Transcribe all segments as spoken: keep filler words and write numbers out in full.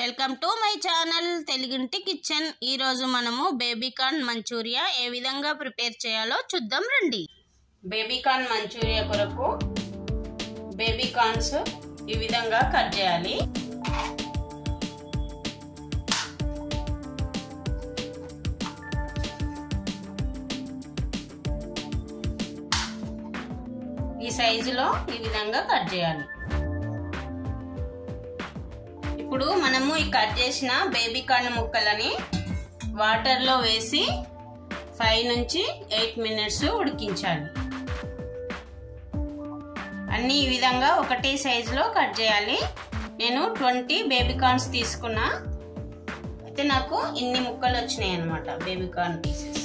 Welcome to my channel తెలుగింటి kitchen. ఈ రోజు మనము బేబీ కార్న్ మంచూరియా ఏ విధంగా ప్రిపేర్ చేయాలో చూద్దాం రండి. బేబీ కార్న్ మంచూరియా కొరకు బేబీ కార్న్స్ ఈ విధంగా కట్ చేయాలి. ఈ సైజులో ఈ విధంగా కట్ చేయాలి. ఇప్పుడు మనము ఈ కట్ చేసిన బేబీ కార్న్ ముక్కలని వాటర్ లో వేసి ఫైవ్ నుంచి ఎయిట్ మినిట్స్ ఉడికించాలి. అన్ని ఈ విధంగా ఒకటే సైజులో కట్ చేయాలి. నేను ట్వంటీ బేబీ కార్న్స్ తీసుకున్నా, అయితే నాకు ఇన్ని ముక్కలు వచ్చినాయి అన్నమాట బేబీ కార్న్ పీసెస్.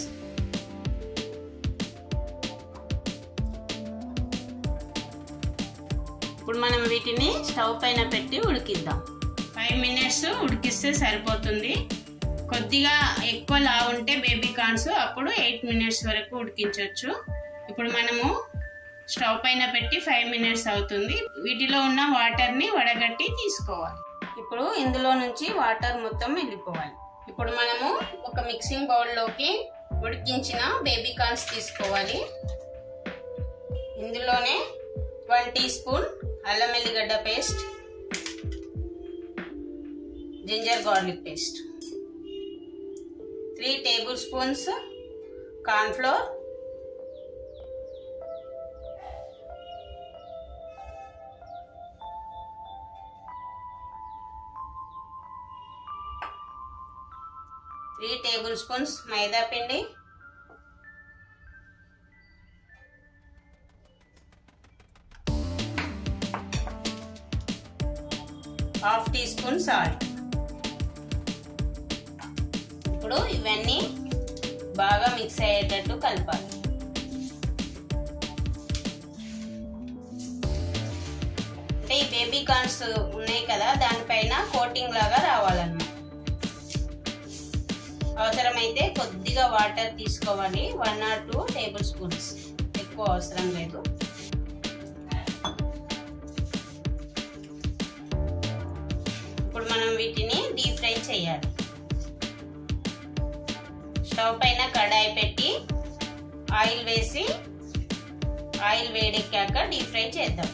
ఇప్పుడు మనం వీటిని స్టవ్ పైన పెట్టి ఉడికిద్దాం. ఫైవ్ మినిట్స్ ఉడికిస్తే సరిపోతుంది. కొద్దిగా ఎక్కువ లా ఉంటే బేబీ కార్న్స్ అప్పుడు ఎయిట్ మినిట్స్ వరకు ఉడికించవచ్చు. ఇప్పుడు మనము స్టవ్ పైన పెట్టి ఫైవ్ మినిట్స్ అవుతుంది. వీటిలో ఉన్న వాటర్ని వడగట్టి తీసుకోవాలి. ఇప్పుడు ఇందులో నుంచి వాటర్ మొత్తం వెళ్ళిపోవాలి. ఇప్పుడు మనము ఒక మిక్సింగ్ బౌల్లోకి ఉడికించిన బేబీ కార్న్స్ తీసుకోవాలి. ఇందులోనే వన్ టీ స్పూన్ అల్లం ఎల్లిగడ్డ paste, ginger garlic paste, three tablespoons corn flour, three tablespoons maida పిండి, హాఫ్ టీ స్పూన్ సాల్ట్. ఇప్పుడు ఇవన్నీ బాగా మిక్స్ అయ్యేటట్టు కలపాలి. అంటే ఈ బేబీ కార్న్స్ ఉన్నాయి కదా, దానిపైన కోటింగ్ లాగా రావాలన్నమాట. అవసరమైతే కొద్దిగా వాటర్ తీసుకోవాలి, one or two tablespoons, ఎక్కువ అవసరం లేదు. ఇప్పుడు మనం వీటిని డీప్ ఫ్రై చేయాలి. స్టవ్ పైన కడాయి పెట్టి ఆయిల్ వేసి ఆయిల్ వేడెక్కాక డీప్ ఫ్రై చేద్దాం.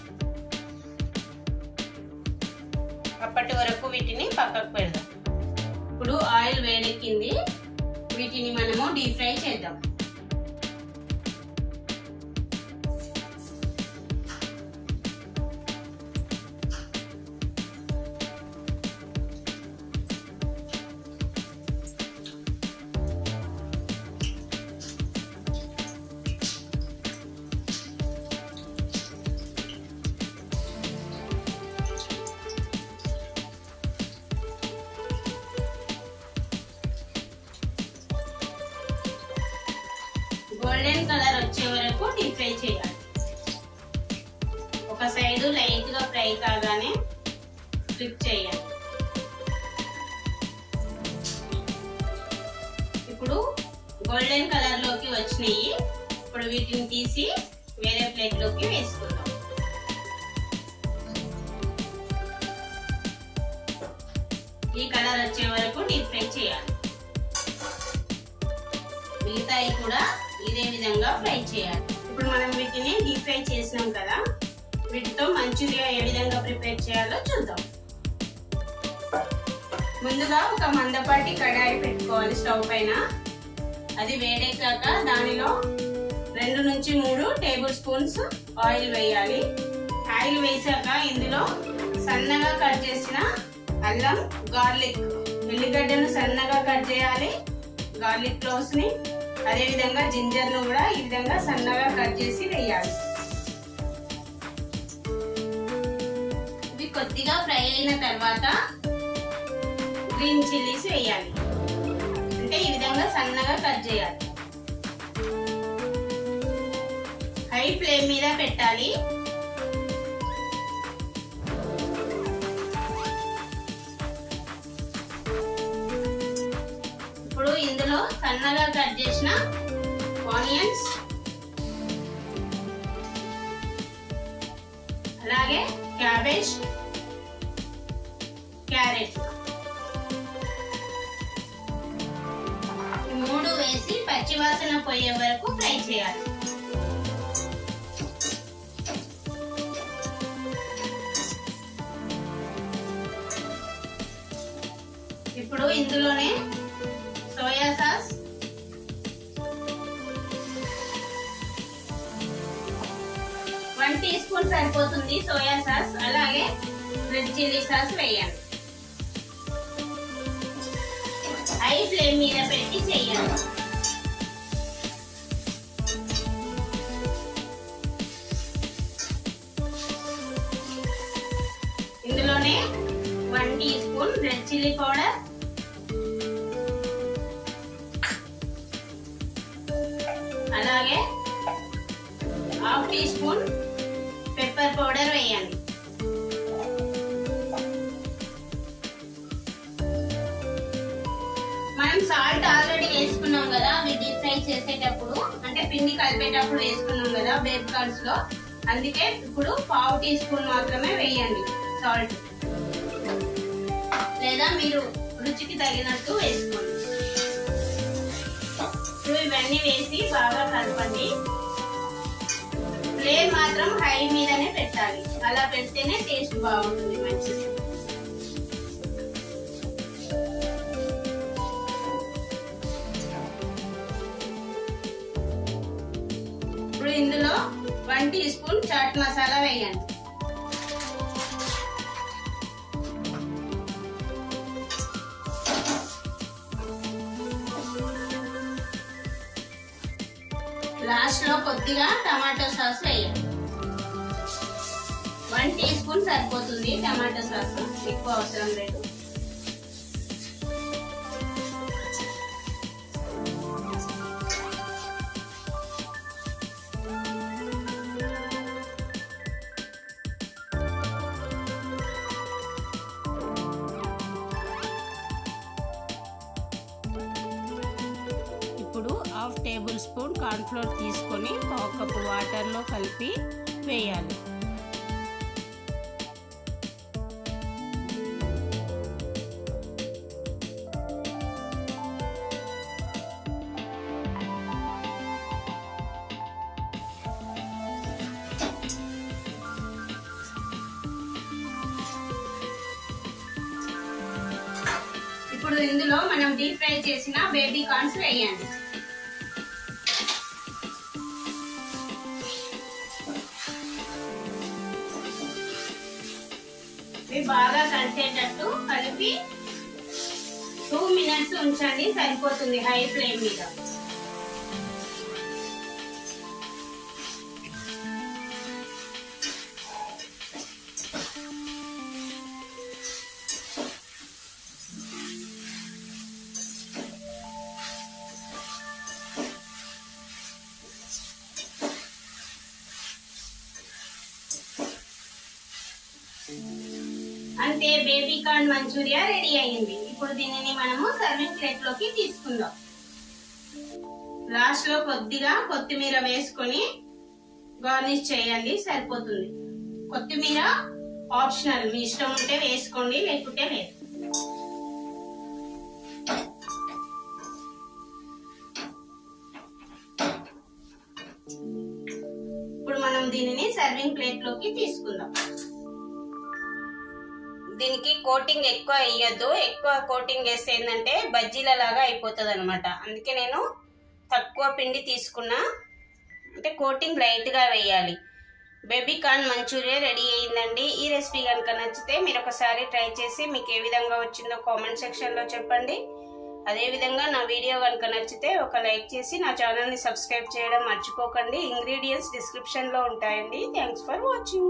అప్పటి వరకు వీటిని పక్కకు పెడదాం. ఇప్పుడు ఆయిల్ వేడెక్కింది, వీటిని మనము డీప్ ఫ్రై చేద్దాం. గోల్డెన్ కలర్ వచ్చే వరకు డీప్ ఫ్రై చేయాలి. ఒక సైడ్ లైట్ గా ఫ్రై కాగానే ఫ్లిప్ చేయాలి. ఇప్పుడు గోల్డెన్ కలర్ లోకి వచ్చినాయి. ఇప్పుడు వీటిని తీసి వేరే ప్లేట్ లోకి వేసుకుందాం. ఈ కలర్ వచ్చే వరకు డీప్ ఫ్రై చేయాలి. మిగతాయి కూడా ఇదే విధంగా ఫ్రై చేయాలి. ఇప్పుడు మనం వీటిని డీప్ ఫ్రై చేసినాం కదా, వీటితో మంచూరియా ఏ విధంగా ప్రిపేర్ చేయాలో చూద్దాం. ముందుగా ఒక మందపాటి కడాయి పెట్టుకోవాలి స్టవ్ పైన. అది వేడెక్కాక దానిలో రెండు నుంచి మూడు టేబుల్ స్పూన్స్ ఆయిల్ వేయాలి. ఆయిల్ వేసాక ఇందులో సన్నగా కట్ చేసిన అల్లం, గార్లిక్, ఉల్లిగడ్డను సన్నగా కట్ చేయాలి, గార్లిక్ క్లోవ్స్ ని, అదే విధంగా జింజర్ ను కూడా ఈ విధంగా సన్నగా కట్ చేసి వేయాలి. ఇవి కొద్దిగా ఫ్రై అయిన తర్వాత గ్రీన్ చిల్లీస్ వేయాలి. అంటే ఈ విధంగా సన్నగా కట్ చేయాలి. హై ఫ్లేమ్ మీద పెట్టాలి. ఇందులో సన్నగా కట్ చేసిన ఆనియన్స్, అలాగే క్యాబేజ్, క్యారెట్ పచ్చివాసన పోయే వరకు ఫ్రై చేయాలి. ఇప్పుడు ఇందులోనే soya sauce, one teaspoon సరిపోతుంది సోయా సాస్, అలాగే రెడ్ చిల్లీ సాస్ వేయాలి. హై ఫ్లేమ్ మీద పెట్టి చేయాలి. ఇందులోనే one teaspoon red chilli powder, అలాగే half teaspoon pepper powder వేయండి. మనం సాల్ట్ ఆల్రెడీ వేసుకున్నాం కదా, అవి డీప్ ఫ్రై చేసేటప్పుడు అంటే పిండి కలిపేటప్పుడు వేసుకున్నాం కదా బేబ్ కార్న్స్ లో, అందుకే ఇప్పుడు పావు టీ స్పూన్ మాత్రమే వేయండి సాల్ట్, లేదా మీరు రుచికి తగినట్టు వేసుకోండి. ఇవన్నీ వేసి బాగా కలపండి. ఫ్లేమ్ మాత్రం హై మీదనే పెట్టాలి, అలా పెడితేనే టేస్ట్ బాగుంటుంది. మంచిది. ఇప్పుడు ఇందులో one teaspoon chaat masala వేయండి. లాస్ట్ లో కొద్దిగా టమాటో సాస్ వేయాలి. వన్ టీ స్పూన్ సరిపోతుంది టమాటో సాస్, ఎక్కువ అవసరం లేదు. ఇప్పుడు half tablespoon corn flour తీసుకొని పావు కప్పు వాటర్లో కలిపి వేయాలి. ఇప్పుడు ఇందులో మనం డీప్ ఫ్రై చేసిన బేబీ కార్న్స్ వేయాలి. బాగా కలిసేటట్టు కలిపి టూ మినిట్స్ ఉంచండి, సరిపోతుంది. హై ఫ్లేమ్ మీద అంటే బేబీ కార్న్ మంచూరియా రెడీ అయింది. ఇప్పుడు దీనిని మనము సర్వింగ్ ప్లేట్ లోకి తీసుకుందాం. లాస్ట్ లో కొద్దిగా కొత్తిమీర వేసుకొని గార్నిష్ చేయండి, సరిపోతుంది. కొత్తిమీర ఆప్షనల్, మీ ఇష్టం ఉంటే వేసుకోండి, లేకుంటే లేదు. ఇప్పుడు మనం దీనిని సర్వింగ్ ప్లేట్ లోకి తీసుకుందాం. దీనికి కోటింగ్ ఎక్కువ వేయద్దు, ఎక్కువ కోటింగ్ వేస్తే ఏంటంటే బజ్జీల లాగా అయిపోతుంది అనమాట. అందుకే నేను తక్కువ పిండి తీసుకున్నా, అంటే కోటింగ్ లైట్గా వేయాలి. బేబీ కార్న్ మంచూరియా రెడీ అయ్యిందండి. ఈ రెసిపీ కనుక నచ్చితే మీరు ఒకసారి ట్రై చేసి మీకు ఏ విధంగా వచ్చిందో కామెంట్ సెక్షన్లో చెప్పండి. అదేవిధంగా నా వీడియో కనుక నచ్చితే ఒక లైక్ చేసి నా ఛానల్ని సబ్స్క్రైబ్ చేయడం మర్చిపోకండి. ఇంగ్రీడియంట్స్ డిస్క్రిప్షన్లో ఉంటాయండి. Thanks for watching.